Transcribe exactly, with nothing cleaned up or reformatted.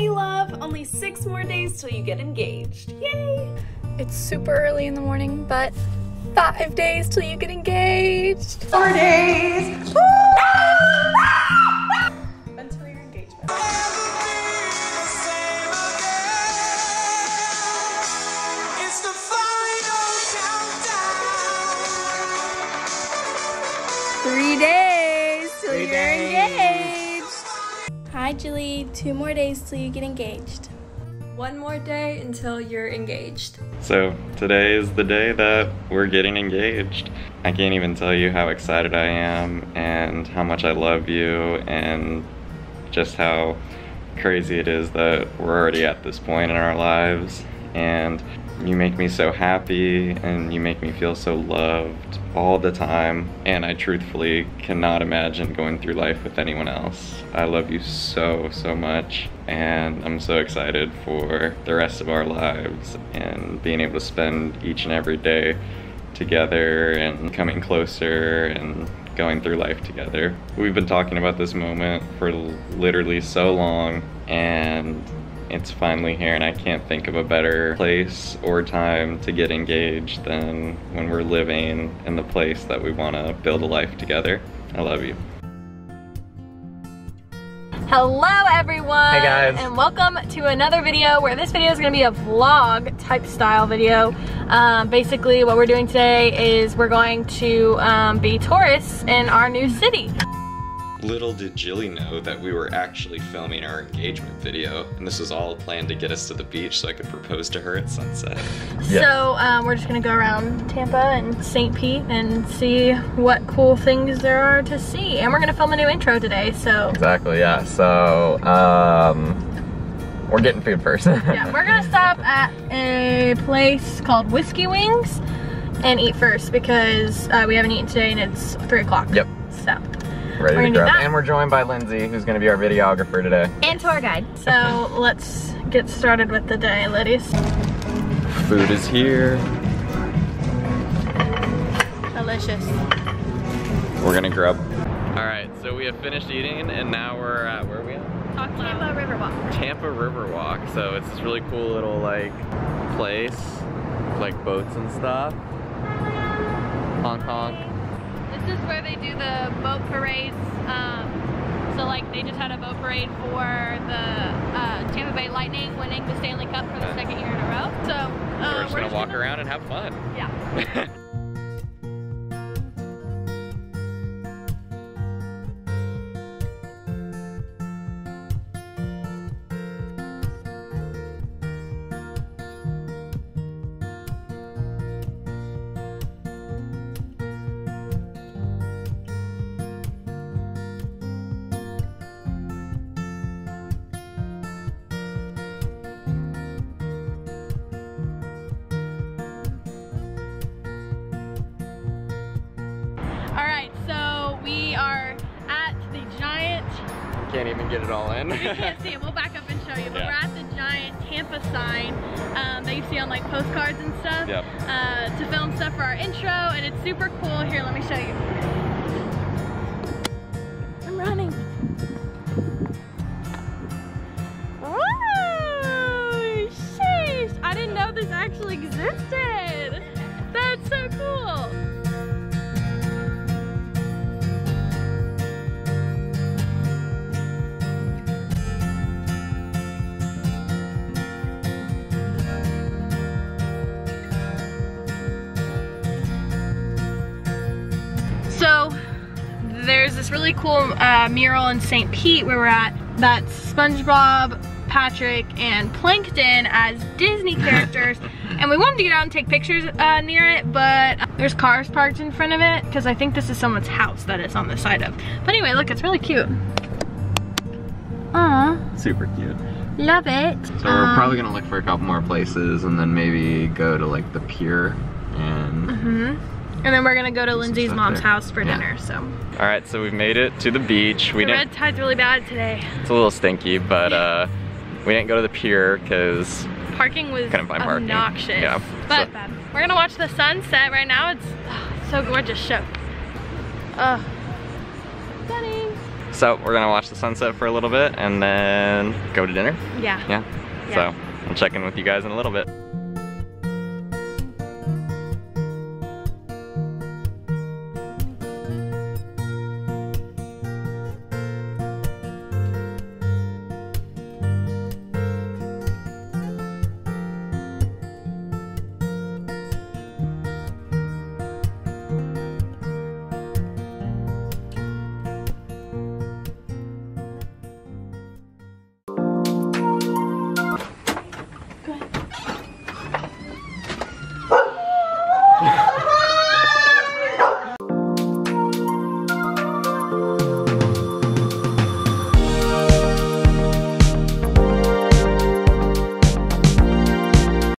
Hey love, only six more days till you get engaged. Yay! It's super early in the morning, but five days till you get engaged. Four days. Woo! Until your engagement. Three days till Three you're days. engaged. Hi, Julie. Two more days till you get engaged. One more day until you're engaged. So today is the day that we're getting engaged. I can't even tell you how excited I am and how much I love you and just how crazy it is that we're already at this point in our lives. And you make me so happy and you make me feel so loved all the time. And I truthfully cannot imagine going through life with anyone else. I love you so, so much. And I'm so excited for the rest of our lives and being able to spend each and every day together and coming closer and going through life together. We've been talking about this moment for literally so long and it's finally here, and I can't think of a better place or time to get engaged than when we're living in the place that we want to build a life together. I love you. Hello everyone! Hey guys! And welcome to another video where this video is going to be a vlog type style video. Um, basically what we're doing today is we're going to um, be tourists in our new city. Little did Jilly know that we were actually filming our engagement video, and this was all planned to get us to the beach so I could propose to her at sunset. Yes. So um, we're just gonna go around Tampa and Saint Pete and see what cool things there are to see, and we're gonna film a new intro today. So exactly, yeah. So um, we're getting food first. Yeah, we're gonna stop at a place called Whiskey Wings and eat first because uh, we haven't eaten today, and it's three o'clock. Yep. So. Ready we're to grab. And we're joined by Lindsay, who's going to be our videographer today. And tour guide. So let's get started with the day, ladies. Food is here. Delicious. We're going to grub. Alright, so we have finished eating and now we're at, where are we at? Tampa um, Riverwalk. Tampa Riverwalk. So it's this really cool little like place, like boats and stuff. Honk honk. This is where they do the boat parades. Um, so like they just had a boat parade for the uh, Tampa Bay Lightning winning the Stanley Cup for the uh, second year in a row. So uh, we're just we're gonna just walk gonna... around and have fun. Yeah. Can't even get it all in. You can't see it. We'll back up and show you. But yeah. We're at the giant Tampa sign um, that you see on like postcards and stuff. Yep. Uh, to film stuff for our intro, and it's super cool. Here, let me show you. I'm running. Whoa! Sheesh! I didn't know this actually existed. That's so cool. There's this really cool uh, mural in Saint Pete where we're at that's SpongeBob, Patrick, and Plankton as Disney characters. And we wanted to get out and take pictures uh, near it, but there's cars parked in front of it because I think this is someone's house that it's on the side of. But anyway, look, it's really cute. Aww. Super cute. Love it. So um, we're probably gonna look for a couple more places and then maybe go to like the pier and... Mm-hmm. And then we're gonna go to Lindsay's mom's house for dinner, so. All right, so we've made it to the beach. We the red tide's really bad today. It's a little stinky, but uh, we didn't go to the pier because parking was couldn't find parking. obnoxious. Yeah, but so. We're gonna watch the sunset right now. It's oh, so gorgeous. Show. Oh, stunning. so we're gonna watch the sunset for a little bit and then go to dinner. Yeah. Yeah. yeah. So I'll check in with you guys in a little bit.